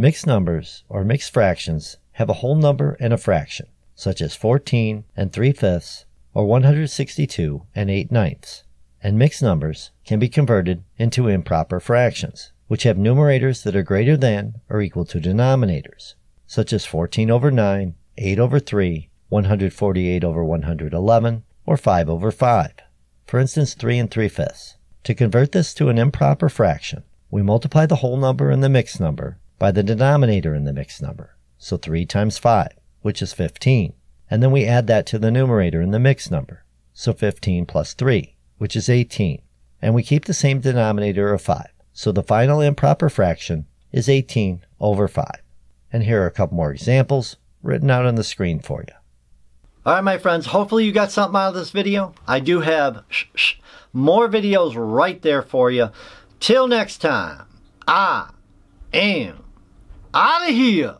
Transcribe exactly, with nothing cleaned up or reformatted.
Mixed numbers, or mixed fractions, have a whole number and a fraction, such as fourteen and three fifths, or one hundred sixty-two and eight ninths, and mixed numbers can be converted into improper fractions, which have numerators that are greater than or equal to denominators, such as fourteen over nine, eight over three, one hundred forty-eight over one hundred eleven, or five over five, for instance three and three fifths. To convert this to an improper fraction, we multiply the whole number and the mixed number by the denominator in the mixed number, so three times five, which is fifteen, and then we add that to the numerator in the mixed number, so fifteen plus three, which is eighteen, and we keep the same denominator of five, so the final improper fraction is eighteen over five. And here are a couple more examples written out on the screen for you. Alright my friends, hopefully you got something out of this video. I do have shh, shh, more videos right there for you. Till next time, I am out of here.